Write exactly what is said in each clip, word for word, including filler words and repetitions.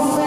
Uh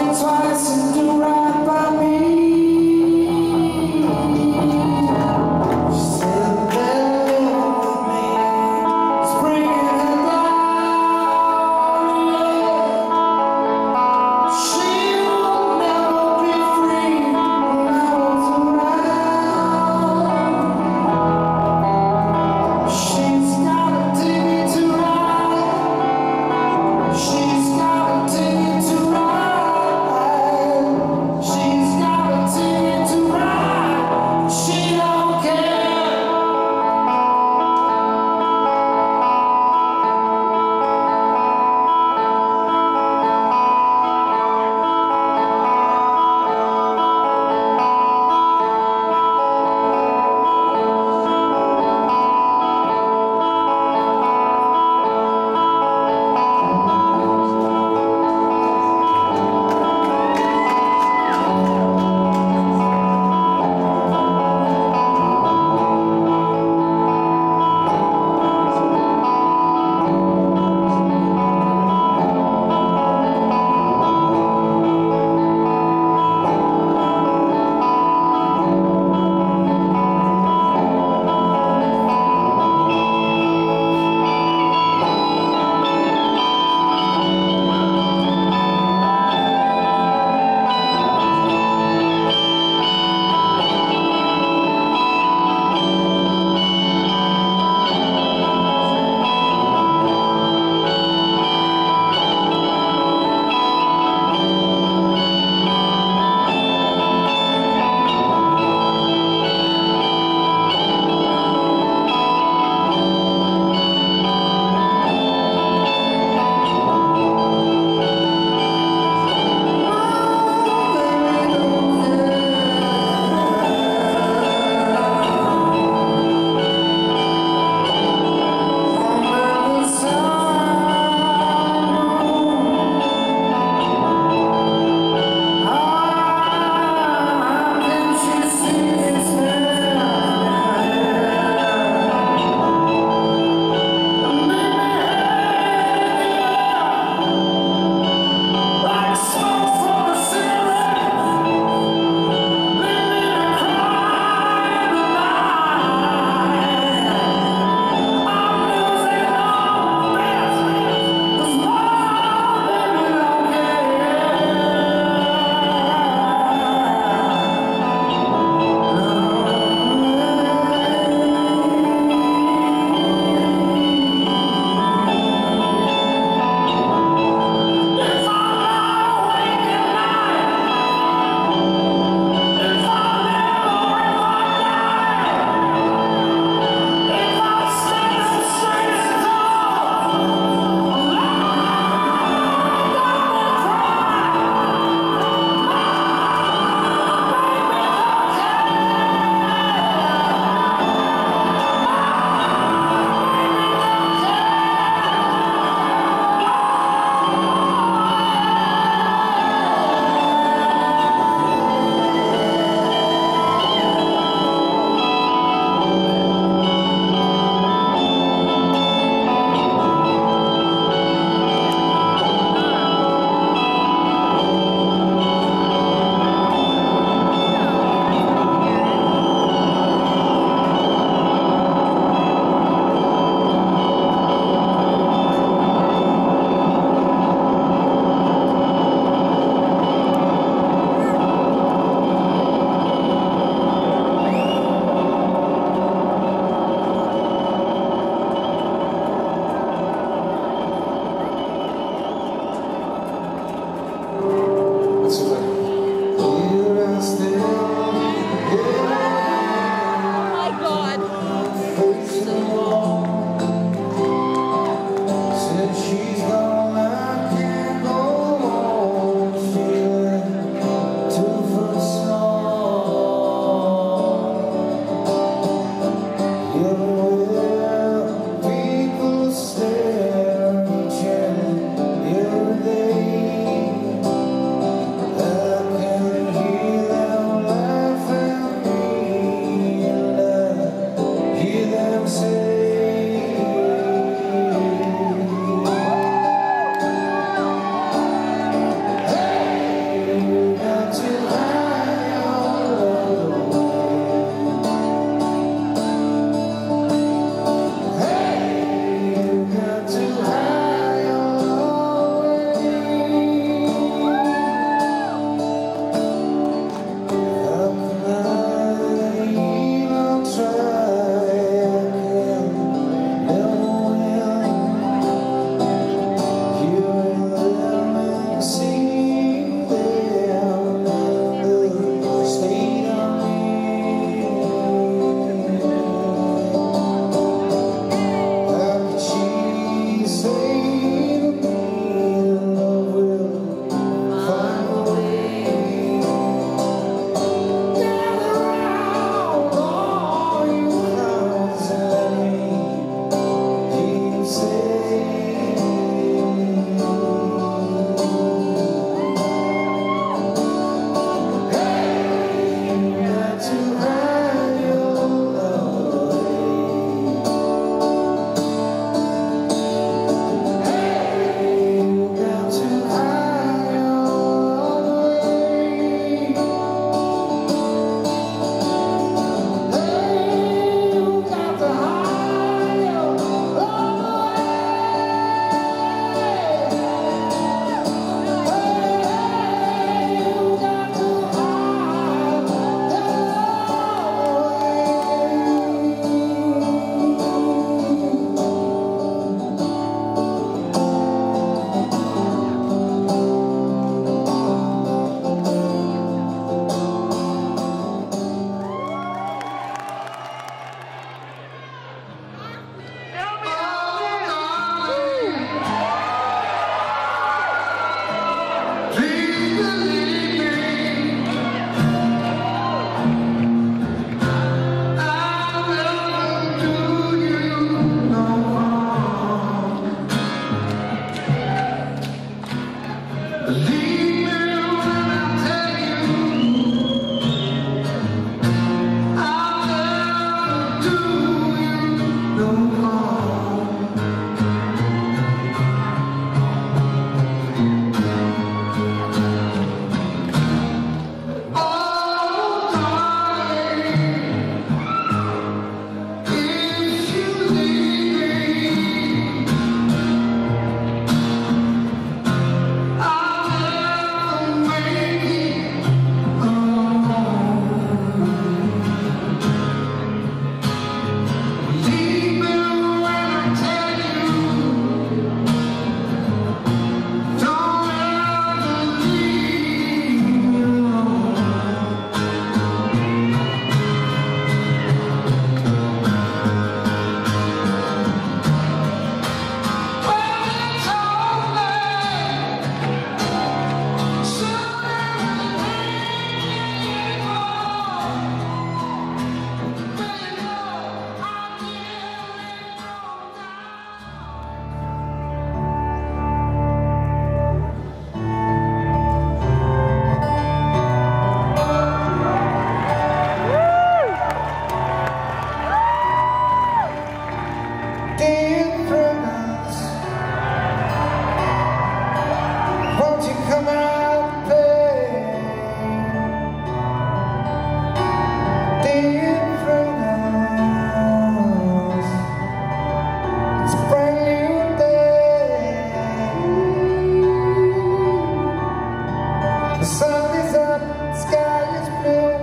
The sun is up, the sky is blue,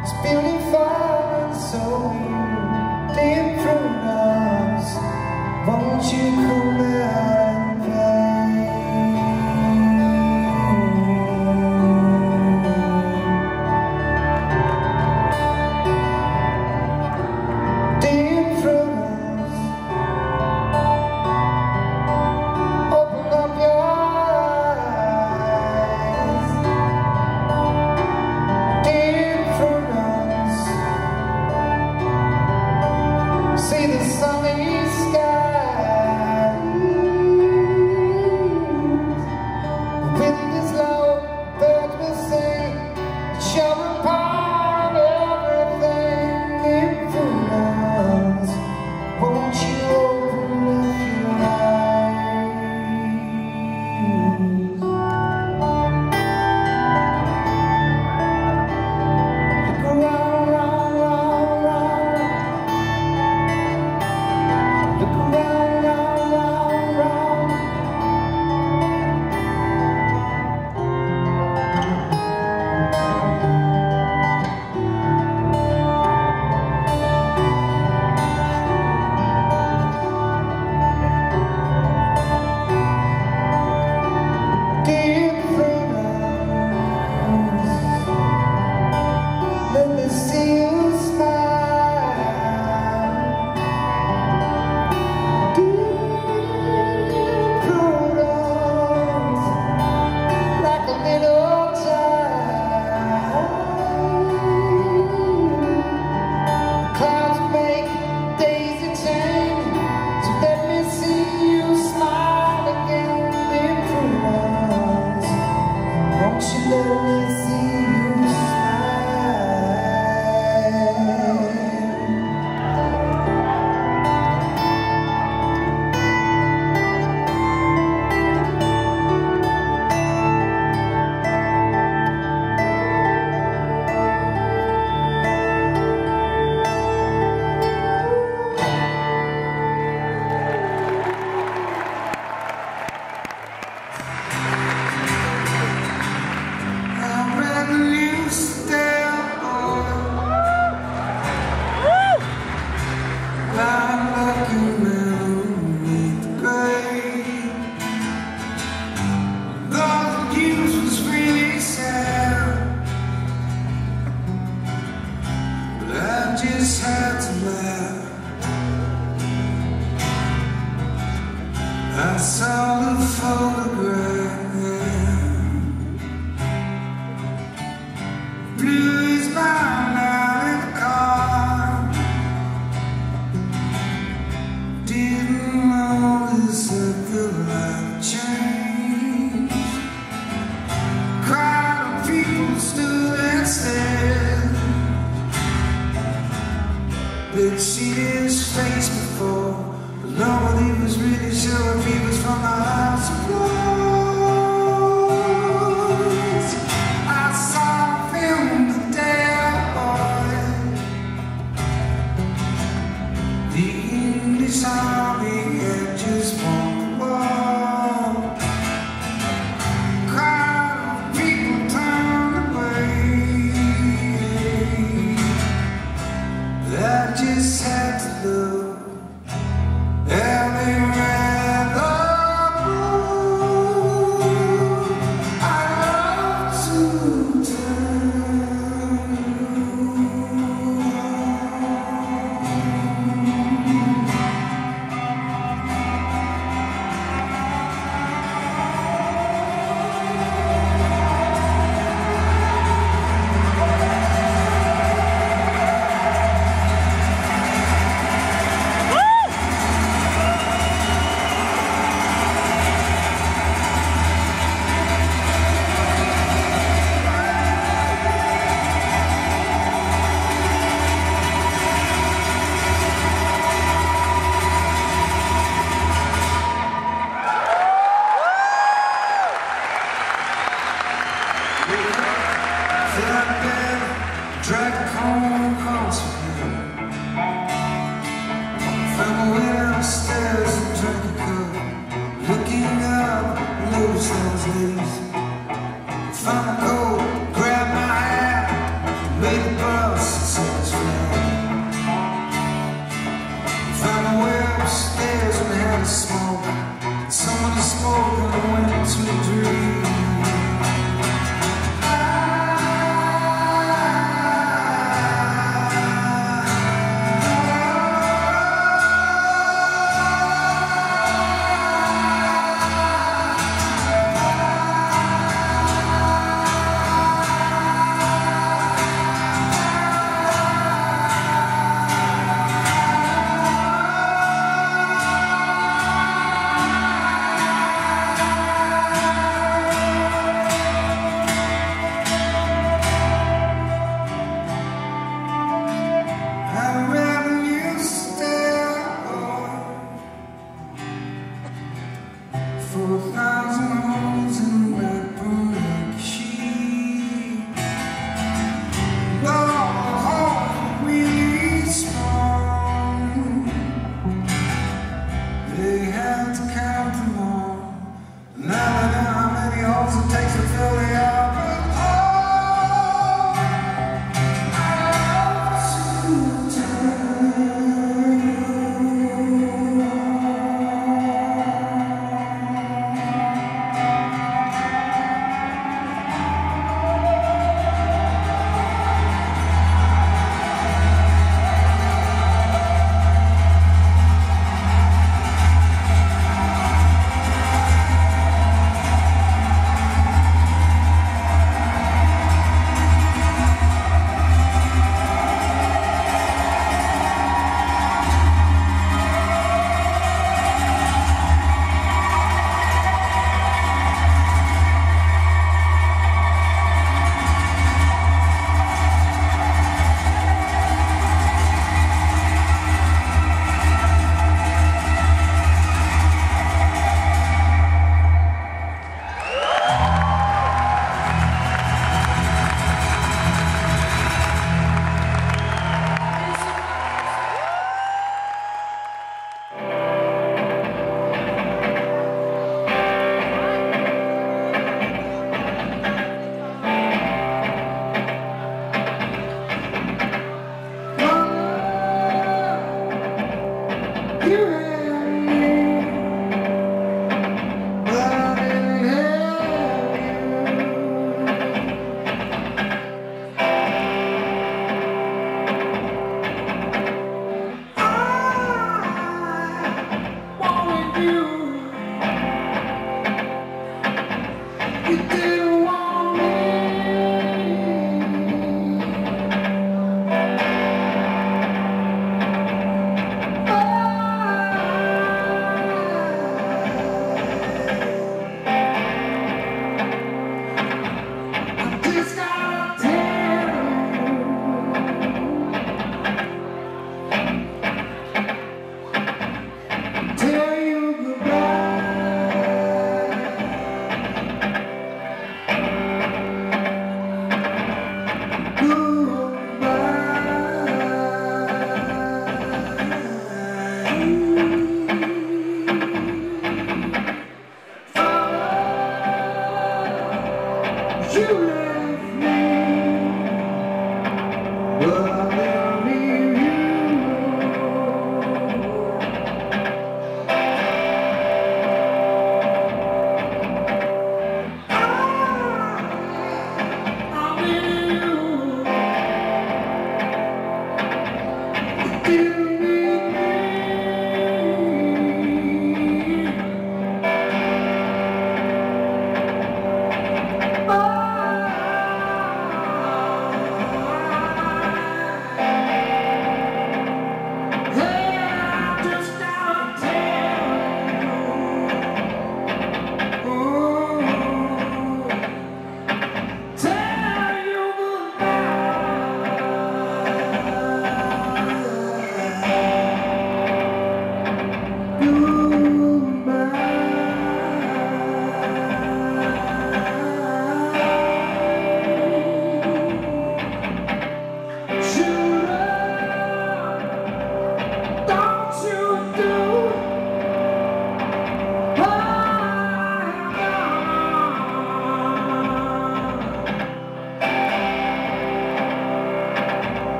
it's beautiful and so you live through us. Won't you come and play? Live through us. Open up your sunny skies. The wind is low, birds will sing, show upon everything. If you love, won't you open up your eyes? Look around, round, round, round. Look around, round, round, round. Deep from us, let me see you smile. Deep through us, like a little child. Clouds make daisy chain, so let me see you smile again. Deep through us, won't you let me see you smile? I'd rather you stay on. Light like you underneath the grave. Those abuse was really sad, but I just had to laugh. I saw the photograph. Blue is my night in the car. Didn't notice that the light changed. Crowd of people stood and stared. They'd seen his face before, but nobody was really sure if he was from the house of Lords. I saw a film the day I boy. The English army had just won the war. Crowd of people turned away. I just had to look. And they ran the road I love to drag the corn across me. From went upstairs and drank a cup, looking up, loose those leaves. From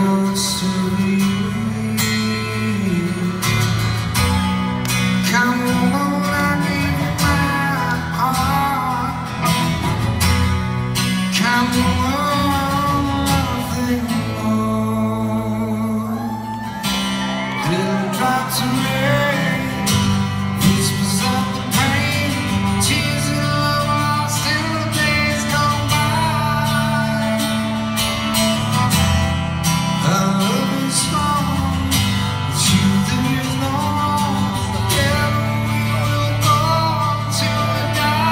supposed to be real. Come on, I give my heart. Come on, nothing more. Little drops of rain, whispers of the pain, tears of love lost in the days gone by. I love is strong, it's you that is known. Together we will go till we die.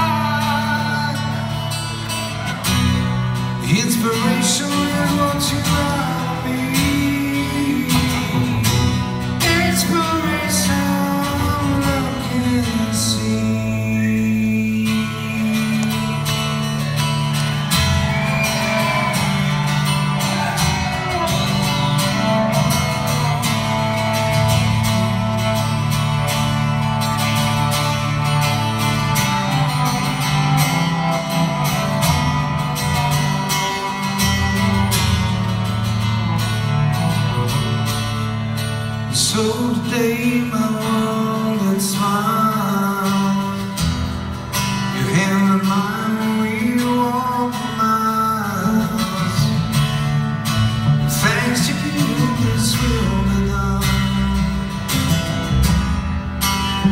Inspiration is what you gotta be. Inspiration. So today my world and smile, your hand in mine, we walk miles. Thanks to you, this will be done.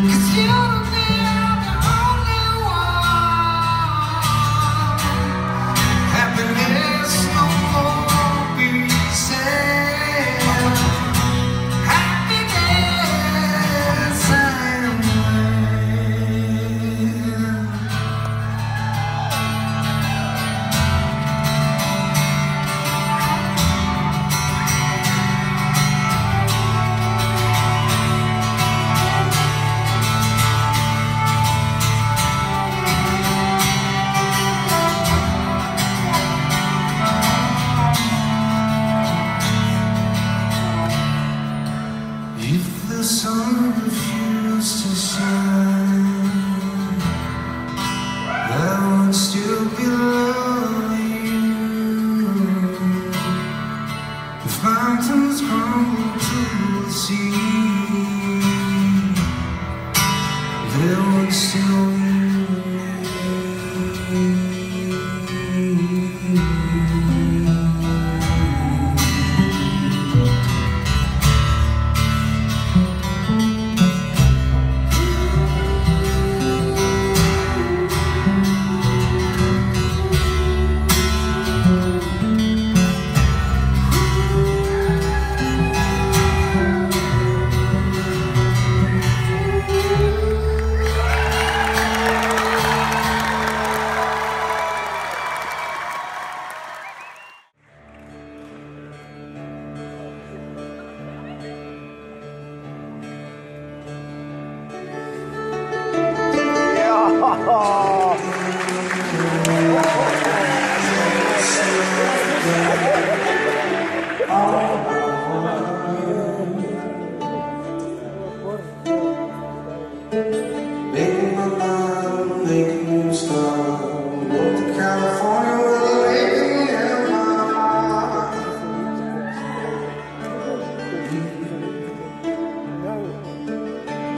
'Cause you're the only one. Happiness no more be said. If the sun refused to shine, I would still be loving you. The fountains crumble to the sea, there would still be.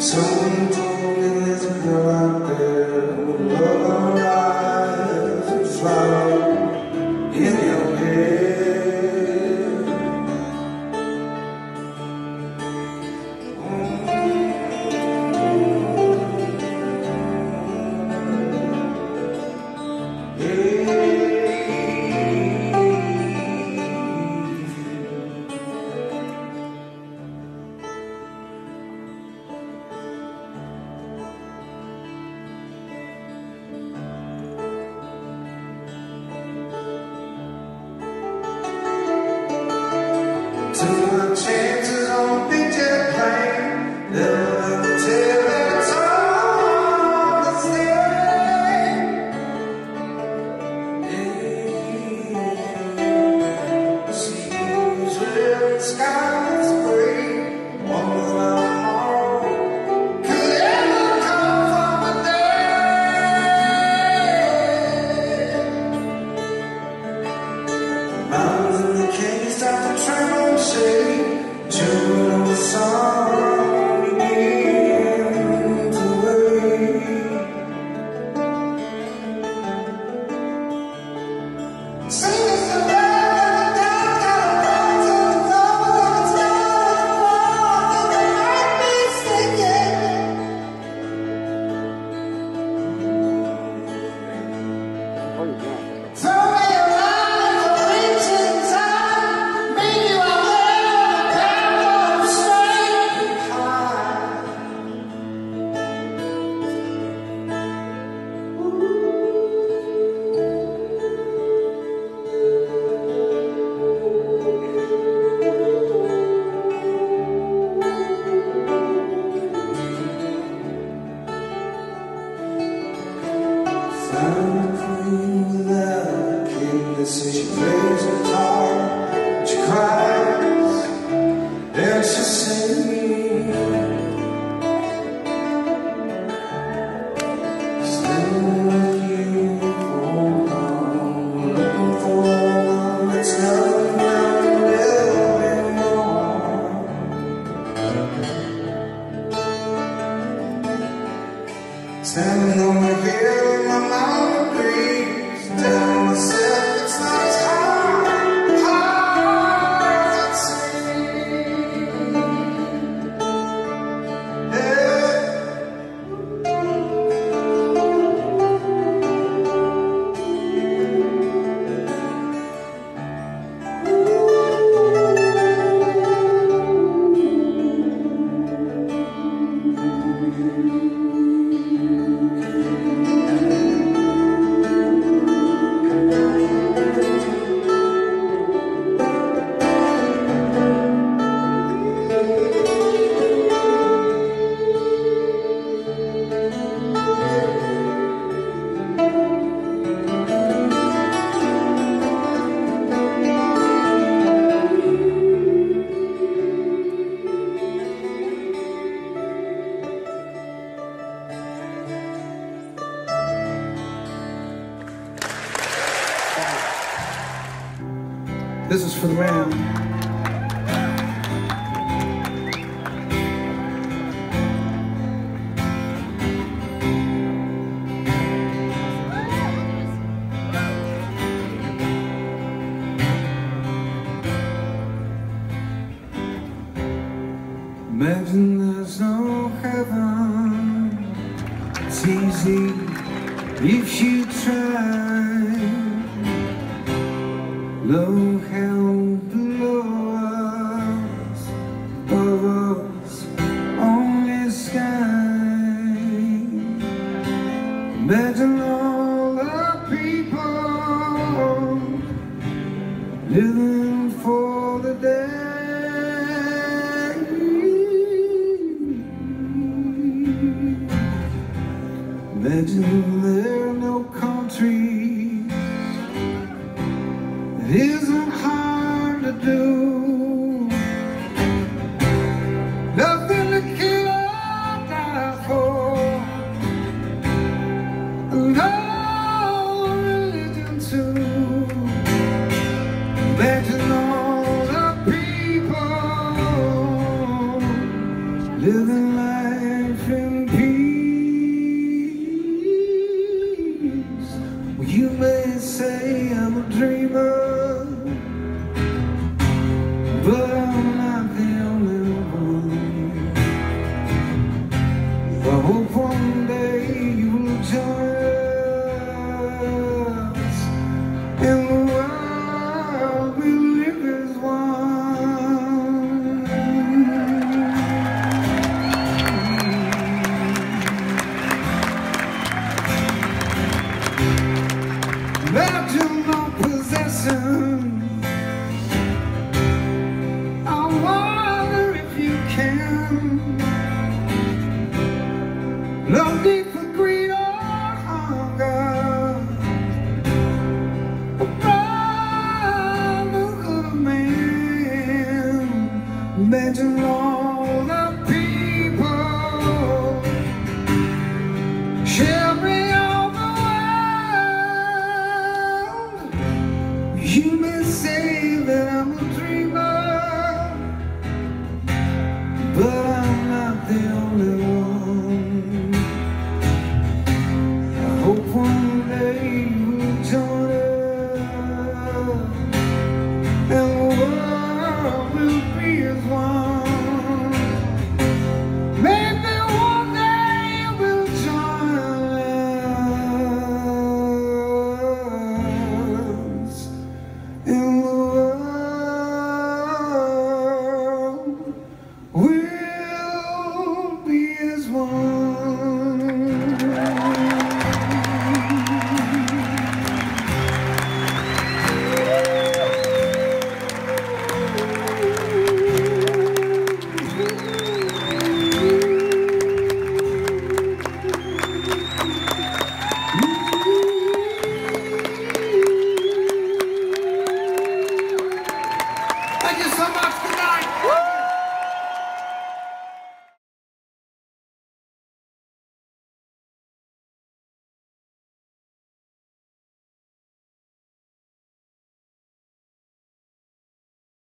Someone told me there's a girl out there with love on her eyes and flower in your head. Mm-hmm. Chances on picture plane, never let me tell that it's all the same. Seems where the sky is free, wonder why tomorrow could ever come from a day. The mountains in the canyon start to tremble. for the man. Imagine there's no heaven, it's easy if you try. Low hell below us, above us, only sky. Imagine all the people living for the day. Imagine there are no countries. It isn't hard to do. Nothing to kill or die for. No religion too. Imagine all the people living life in peace. You may say I'm a dreamer, but I'm not the only one. I hope one day you will join us, and the world we live as one. Imagine no possessions. I wonder if you can. No need for greed or hunger. I'm a good man. Imagine all the people sharing. You may say that I'm a dreamer, but I'm not the only one. I hope one day you'll join us, and the world will be as one. Maybe one day we'll join us. And the world will be as one. Thank you so much. Good night. Woo!